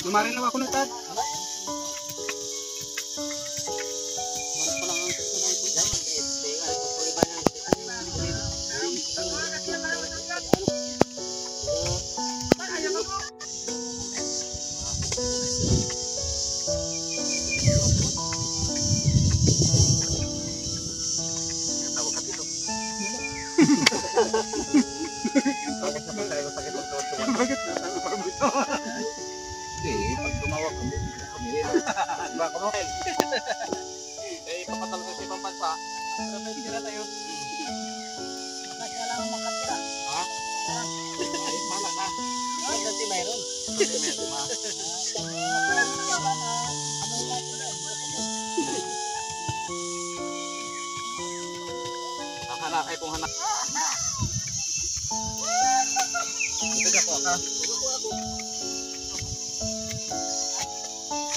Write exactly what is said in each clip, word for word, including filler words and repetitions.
Kemarin lang ako na tad. Eh, papatalo sa ibang bansa. Pero may tira tayo. Nakakala mo makatira. Ha? Ay, pala na. Ay, kasi mayroon. Kasi mayroon ma. Nakalakay pong hanap. Ito ka po ka. Nggak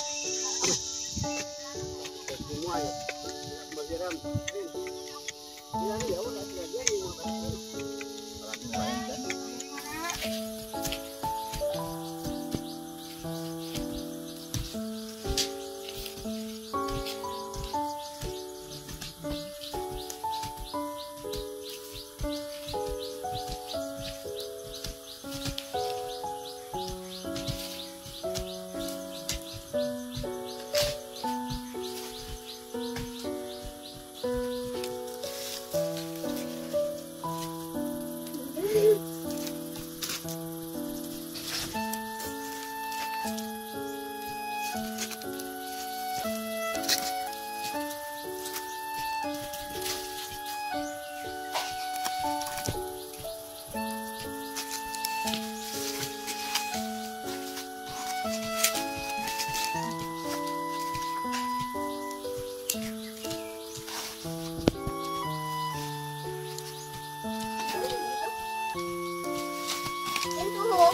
mau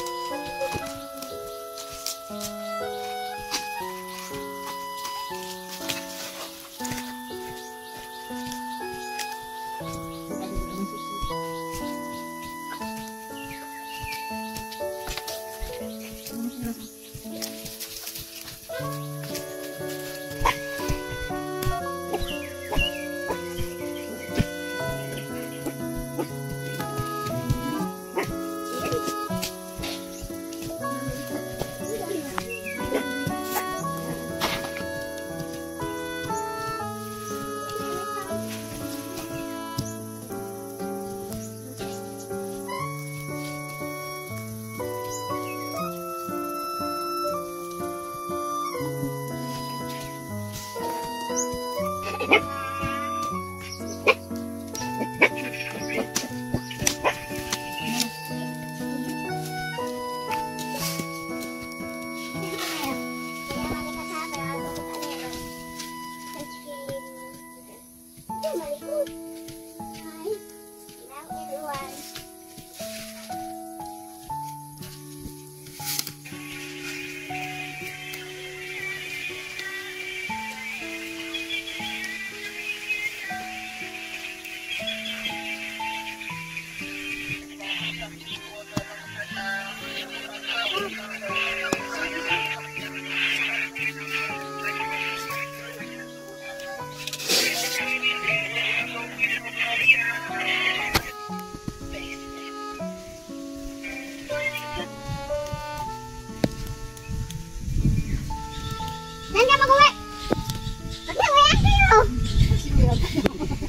gue, tapi gue yang